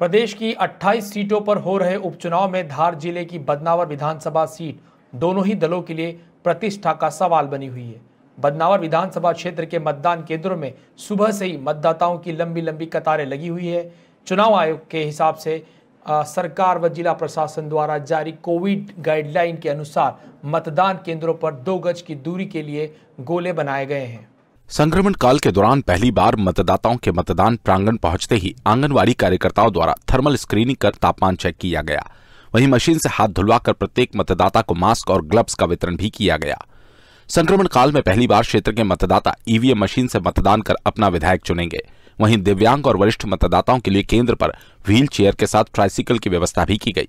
प्रदेश की 28 सीटों पर हो रहे उपचुनाव में धार जिले की बदनावर विधानसभा सीट दोनों ही दलों के लिए प्रतिष्ठा का सवाल बनी हुई है। बदनावर विधानसभा क्षेत्र के मतदान केंद्रों में सुबह से ही मतदाताओं की लंबी लंबी कतारें लगी हुई है। चुनाव आयोग के हिसाब से सरकार व जिला प्रशासन द्वारा जारी कोविड गाइडलाइन के अनुसार मतदान केंद्रों पर 2 गज की दूरी के लिए गोले बनाए गए हैं। संक्रमण काल के दौरान पहली बार मतदाताओं के मतदान प्रांगण पहुंचते ही आंगनवाड़ी कार्यकर्ताओं द्वारा थर्मल स्क्रीनिंग कर तापमान चेक किया गया। वहीं मशीन से हाथ धुलवाकर प्रत्येक मतदाता को मास्क और ग्लव्स का वितरण भी किया गया। संक्रमण काल में पहली बार क्षेत्र के मतदाता ईवीएम मशीन से मतदान कर अपना विधायक चुनेंगे। वहीं दिव्यांग और वरिष्ठ मतदाताओं के लिए केंद्र पर व्हील चेयर के साथ ट्राइसिकल की व्यवस्था भी की गई।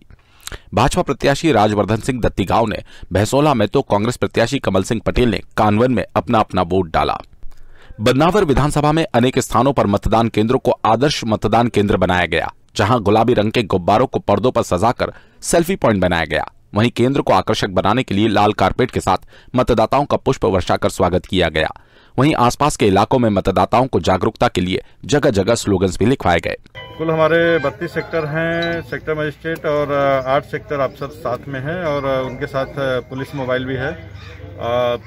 भाजपा प्रत्याशी राजवर्धन सिंह दत्तीगांव ने भैंसोला में तो कांग्रेस प्रत्याशी कमल सिंह पटेल ने कानवन में अपना अपना वोट डाला। बदनावर विधानसभा में अनेक स्थानों पर मतदान केंद्रों को आदर्श मतदान केंद्र बनाया गया, जहां गुलाबी रंग के गुब्बारों को पर्दों पर सजाकर सेल्फी पॉइंट बनाया गया। वहीं केंद्र को आकर्षक बनाने के लिए लाल कारपेट के साथ मतदाताओं का पुष्प वर्षा कर स्वागत किया गया। वहीं आसपास के इलाकों में मतदाताओं को जागरूकता के लिए जगह जगह स्लोगन्स भी लिखवाए गए। कुल हमारे 32 सेक्टर हैं, सेक्टर मजिस्ट्रेट और 8 सेक्टर अफसर साथ में हैं और उनके साथ पुलिस मोबाइल भी है।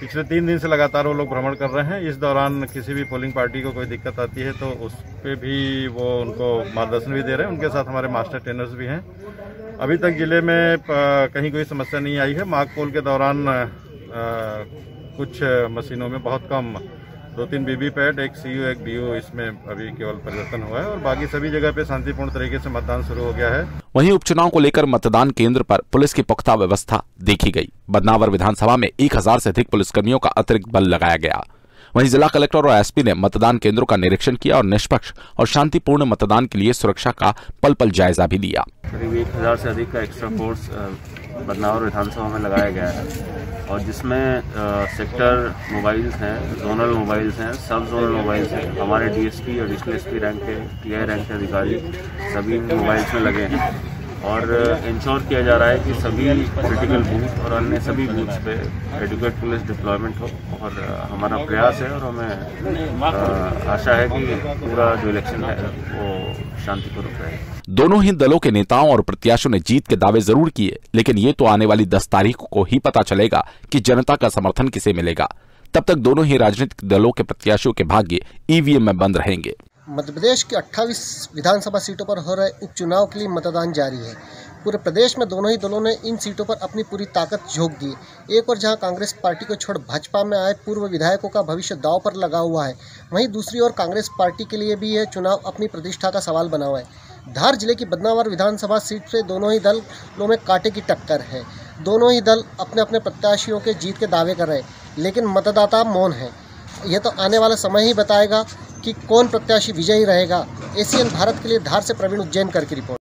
पिछले 3 दिन से लगातार वो लोग भ्रमण कर रहे हैं। इस दौरान किसी भी पोलिंग पार्टी को कोई दिक्कत आती है तो उस पर भी वो उनको मार्गदर्शन भी दे रहे हैं। उनके साथ हमारे मास्टर ट्रेनर्स भी हैं। अभी तक जिले में कहीं कोई समस्या नहीं आई है। माघ पोल के दौरान कुछ मशीनों में बहुत कम 2-3 वीवीपैट, 1 CU, 1 DU इसमें अभी केवल परिवर्तन हुआ है और बाकी सभी जगह पे शांतिपूर्ण तरीके से मतदान शुरू हो गया है। वहीं उपचुनाव को लेकर मतदान केंद्र पर पुलिस की पुख्ता व्यवस्था देखी गई। बदनावर विधानसभा में 1000 से अधिक पुलिसकर्मियों का अतिरिक्त बल लगाया गया। वहीं जिला कलेक्टर और एसपी ने मतदान केंद्रों का निरीक्षण किया और निष्पक्ष और शांतिपूर्ण मतदान के लिए सुरक्षा का पल पल जायजा भी लिया। करीब 1000 से अधिक का एक्स्ट्रा फोर्स बदनावर विधानसभा में लगाया गया है और जिसमें सेक्टर मोबाइल्स हैं, जोनल मोबाइल्स हैं, सब जोनल मोबाइल्स हैं। हमारे डीएसपी और एडिशनल एसपी रैंक के, टीआई रैंक के अधिकारी सभी मोबाइल्स में लगे हैं और इंश्योर किया जा रहा है कि सभी क्रिटिकल बूथ और अन्य सभी बूथ्स पे एडिक्वेट पुलिस डिप्लॉयमेंट हो और हमारा प्रयास है और हमें आशा है कि पूरा जो इलेक्शन है वो शांतिपूर्वक रहे। दोनों ही दलों के नेताओं और प्रत्याशियों ने जीत के दावे जरूर किए, लेकिन ये तो आने वाली 10 तारीख को ही पता चलेगा कि जनता का समर्थन किसे मिलेगा। तब तक दोनों ही राजनीतिक दलों के प्रत्याशियों के भाग्य ईवीएम में बंद रहेंगे। मध्य प्रदेश की 28 विधानसभा सीटों पर हो रहे उपचुनाव के लिए मतदान जारी है। पूरे प्रदेश में दोनों ही दलों ने इन सीटों पर अपनी पूरी ताकत झोंक दी। एक और जहां कांग्रेस पार्टी को छोड़ भाजपा में आए पूर्व विधायकों का भविष्य दांव पर लगा हुआ है, वहीं दूसरी ओर कांग्रेस पार्टी के लिए भी यह चुनाव अपनी प्रतिष्ठा का सवाल बना हुआ है। धार जिले की बदनावर विधानसभा सीट से दोनों ही दलों में कांटे की टक्कर है। दोनों ही दल अपने अपने प्रत्याशियों के जीत के दावे कर रहे हैं, लेकिन मतदाता मौन है। यह तो आने वाला समय ही बताएगा कि कौन प्रत्याशी विजयी रहेगा। एसीएन भारत के लिए धार से प्रवीण उज्जैन करके रिपोर्ट।